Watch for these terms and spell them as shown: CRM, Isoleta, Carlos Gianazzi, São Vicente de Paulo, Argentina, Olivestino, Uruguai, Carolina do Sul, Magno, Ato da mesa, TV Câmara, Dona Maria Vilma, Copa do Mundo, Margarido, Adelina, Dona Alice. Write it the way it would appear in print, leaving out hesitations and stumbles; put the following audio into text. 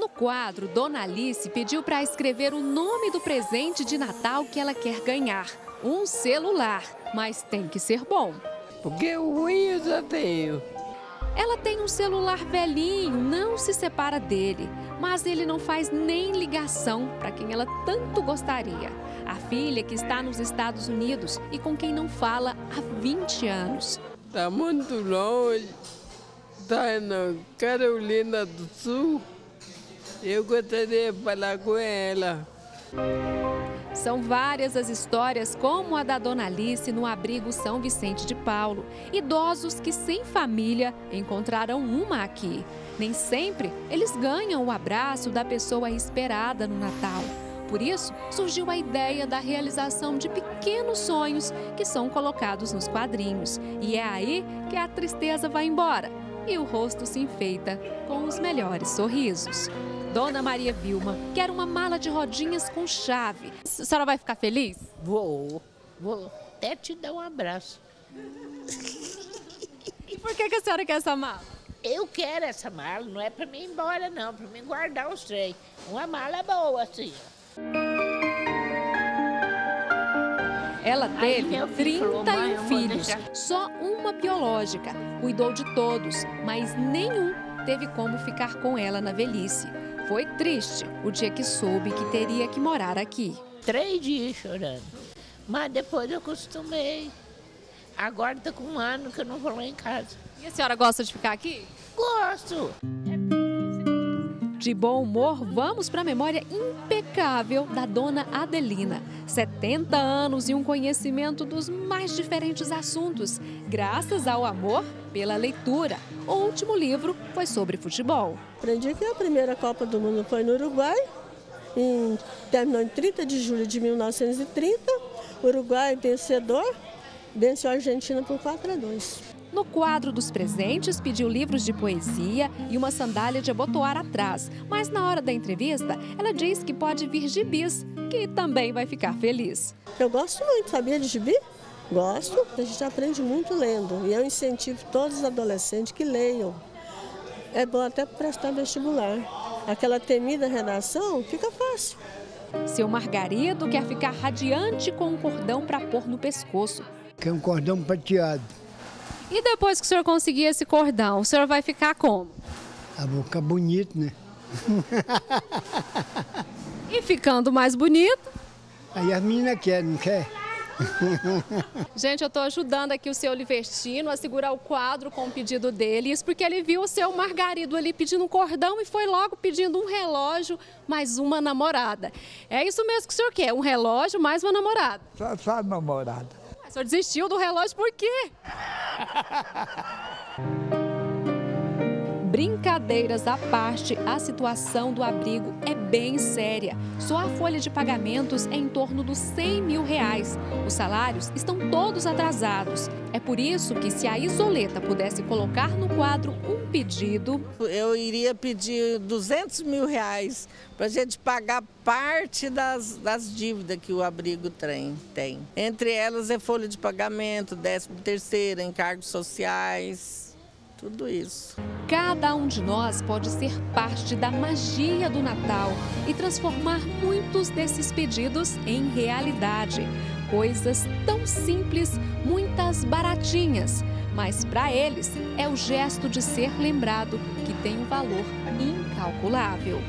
No quadro, Dona Alice pediu para escrever o nome do presente de Natal que ela quer ganhar. Um celular, mas tem que ser bom. Porque o ruim eu já tenho. Ela tem um celular velhinho, não se separa dele, mas ele não faz nem ligação para quem ela tanto gostaria. A filha que está nos Estados Unidos e com quem não fala há 20 anos. Está muito longe, está na Carolina do Sul. Eu gostaria de falar com ela. São várias as histórias como a da Dona Alice no abrigo São Vicente de Paulo. Idosos que sem família encontraram uma aqui. Nem sempre eles ganham o abraço da pessoa esperada no Natal. Por isso, surgiu a ideia da realização de pequenos sonhos que são colocados nos quadrinhos. E é aí que a tristeza vai embora e o rosto se enfeita com os melhores sorrisos. Dona Maria Vilma quer uma mala de rodinhas com chave. A senhora vai ficar feliz? Vou até te dar um abraço. E por que a senhora quer essa mala? Eu quero essa mala, não é para mim ir embora não, para mim guardar os trem. Uma mala boa, assim. Ela teve 31 filhos, só uma biológica. Cuidou de todos, mas nenhum teve como ficar com ela na velhice. Foi triste o dia que soube que teria que morar aqui. 3 dias chorando, mas depois eu acostumei. Agora está com 1 ano que eu não vou lá em casa. E a senhora gosta de ficar aqui? Gosto! De bom humor, vamos para a memória impecável da Dona Adelina. 70 anos e um conhecimento dos mais diferentes assuntos, graças ao amor pela leitura. O último livro foi sobre futebol. Aprendi que a primeira Copa do Mundo foi no Uruguai, terminou em 30 de julho de 1930. O Uruguai vencedor, venceu a Argentina por 4-2. No quadro dos presentes, pediu livros de poesia e uma sandália de abotoar atrás. Mas na hora da entrevista, ela diz que pode vir gibis, que também vai ficar feliz. Eu gosto muito, sabia, de gibi? Gosto. A gente aprende muito lendo e eu incentivo todos os adolescentes que leiam. É bom até prestar vestibular. Aquela temida redação fica fácil. Seu Margarido quer ficar radiante com um cordão para pôr no pescoço. Que é um cordão prateado. E depois que o senhor conseguir esse cordão, o senhor vai ficar como? A boca bonita, né? E ficando mais bonito? Aí as meninas querem, não quer? Gente, eu estou ajudando aqui o seu Olivestino a segurar o quadro com o pedido dele. Isso porque ele viu o seu Margarido ali pedindo um cordão e foi logo pedindo um relógio mais uma namorada. É isso mesmo que o senhor quer, um relógio mais uma namorada? Só namorada. O senhor desistiu do relógio por quê? Brincadeiras à parte, a situação do abrigo é bem séria. Só a folha de pagamentos é em torno dos 100 mil reais. Os salários estão todos atrasados. É por isso que se a Isoleta pudesse colocar no quadro um pedido... Eu iria pedir 200 mil reais para a gente pagar parte das dívidas que o abrigo tem. Entre elas é folha de pagamento, 13º, encargos sociais... Tudo isso. Cada um de nós pode ser parte da magia do Natal e transformar muitos desses pedidos em realidade. Coisas tão simples, muitas baratinhas, mas para eles é o gesto de ser lembrado que tem um valor incalculável.